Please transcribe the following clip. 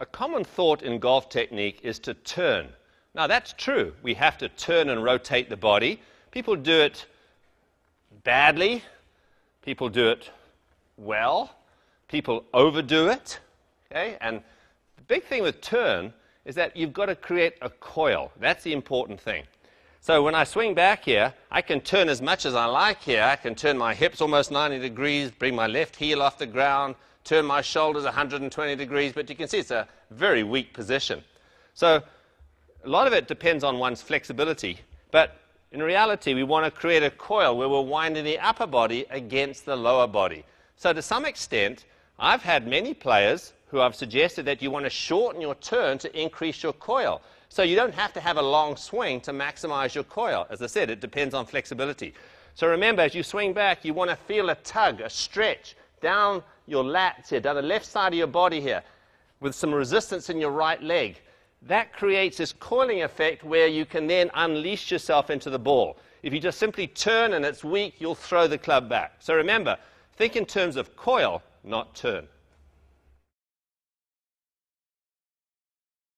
A common thought in golf technique is to turn. Now that's true. We have to turn and rotate the body. People do it badly. People do it well. People overdo it. Okay? And the big thing with turn is that you've got to create a coil. That's the important thing. So when I swing back here, I can turn as much as I like here. I can turn my hips almost 90 degrees, bring my left heel off the ground, turn my shoulders 120 degrees, but you can see it's a very weak position. So a lot of it depends on one's flexibility, but in reality we want to create a coil where we're winding the upper body against the lower body. So to some extent, I've had many players who I've suggested that you want to shorten your turn to increase your coil. So you don't have to have a long swing to maximize your coil. As I said, it depends on flexibility. So remember, as you swing back, you want to feel a tug, a stretch down your lats here, down the left side of your body here, with some resistance in your right leg. That creates this coiling effect where you can then unleash yourself into the ball. If you just simply turn and it's weak, you'll throw the club back. So remember, think in terms of coil, not turn.